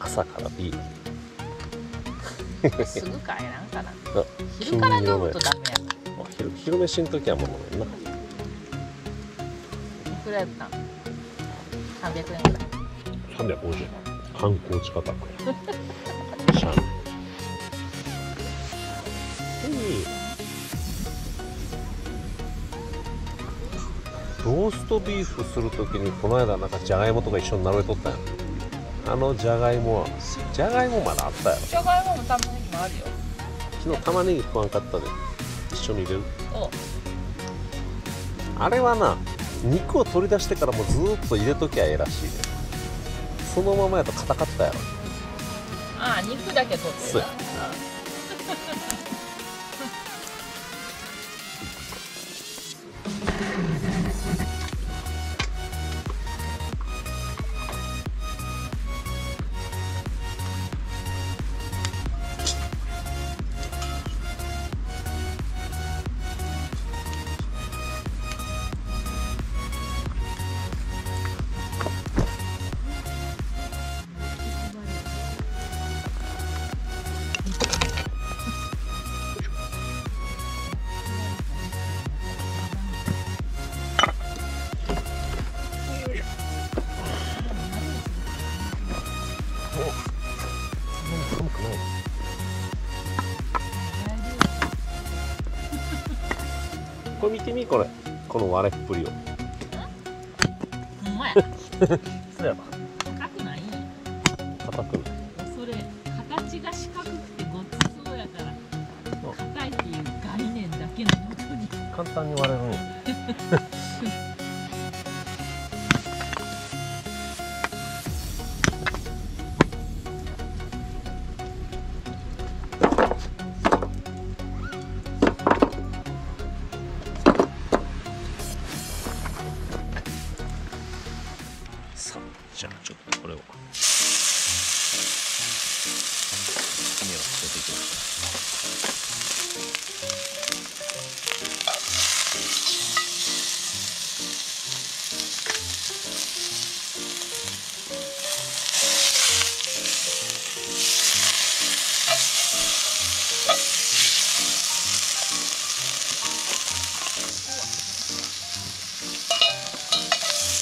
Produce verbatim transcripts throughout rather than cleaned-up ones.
朝からビールすぐ帰らんかな昼から飲むとダメやな。 昼, 昼飯の時はもう飲むよな。いくらやったんさんびゃくえんぐらい。さんびゃくごじゅうえん観光地価格シャンローストビーフするときにこの間なんかじゃがいもとか一緒に並べとったんや。あのじゃがいもはじゃがいもまだあったやろ。じゃがいもも玉ねぎもあるよ。昨日玉ねぎ食わんかったで一緒に入れる。あれはな肉を取り出してからもずーっと入れときゃええらしいで。そのままやと硬かったやろ。ああ肉だけ取ってる。これ見てみ、これこの割れっぷりを。ほんまや。そうやば。硬くない？硬くない。それ形が四角くてごつそうやから硬いっていう概念だけのもとに。簡単に割れるね。じゃあちょっとこれを目をつけていきます。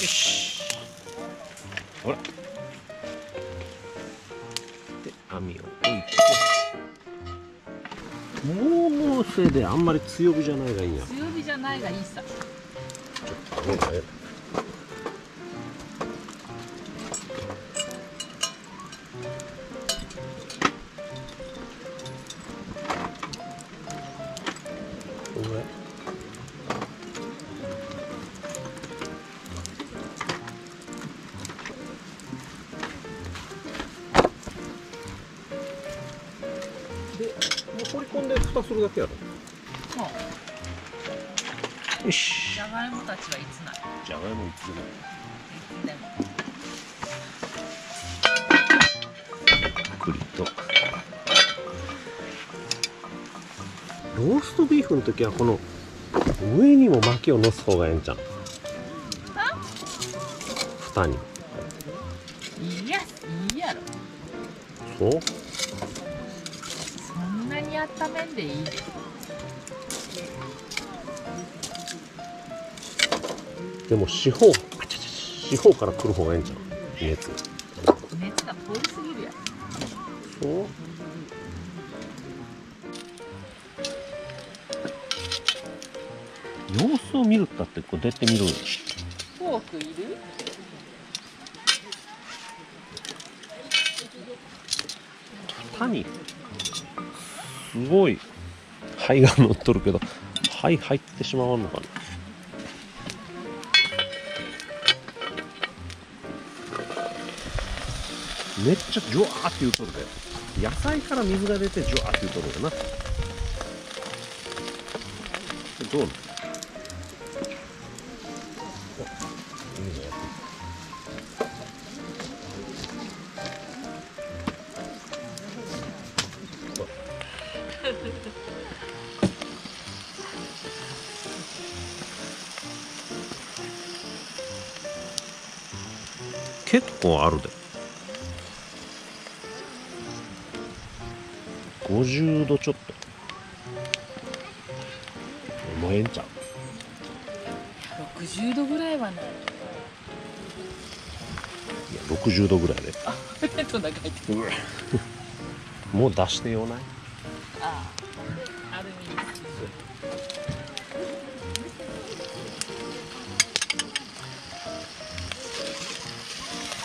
よし。ほら。で、網を置いて。もうそれであんまり強火じゃないがいいや。強火じゃないがいいさ。ちょっと待って。これぐらい。放り込んで蓋するだけやろ。そう。よし。じゃがいもたちはいつない。じゃがいもいつない。ゆっくりと。ローストビーフの時はこの上にも薪をのす方がええんちゃう。蓋に。いや、いいやろ。そう。温めんでいいです。でも四方、四方から来る方がいいんじゃん。熱。熱が通りすぎるやん。そう。様子を見るったってこう出てみろよ。フォークいる？谷。すごい灰が乗っとるけど灰入ってしまわんのかな。めっちゃジョワーって言うとるで。野菜から水が出てジョワーって言うとるよな。どうなの結構あるで。ごじゅうどちょっと。もうええんちゃう。ろくじゅうどぐらいはない。いや、ろくじゅうどぐらいで。あ、どんな書いてる。もう出してようない。ああ、アルミ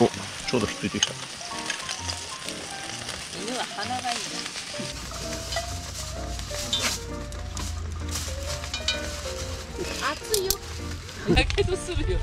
お、ちょうどひっついてきた。犬は鼻がいいな。熱いよ。やけどするよ。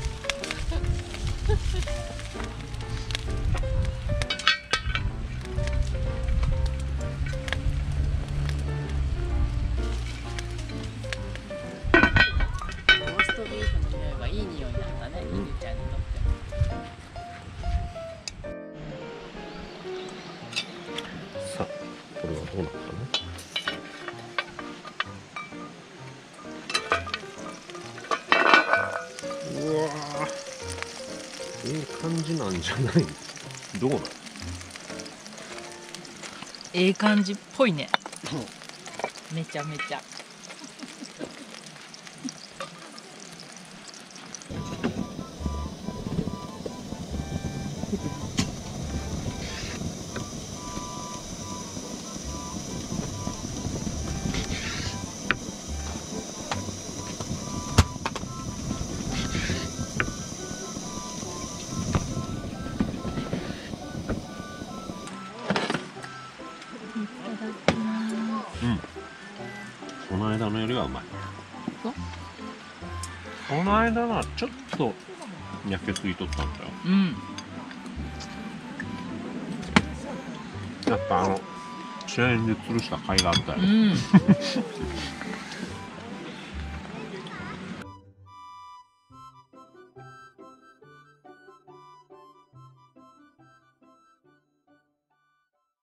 じゃない。どうなの。ええ感じっぽいね。めちゃめちゃ。この間はちょっと焼けすぎとったんだよ。うん、やっぱあの試合で吊るした甲斐があったよね。うん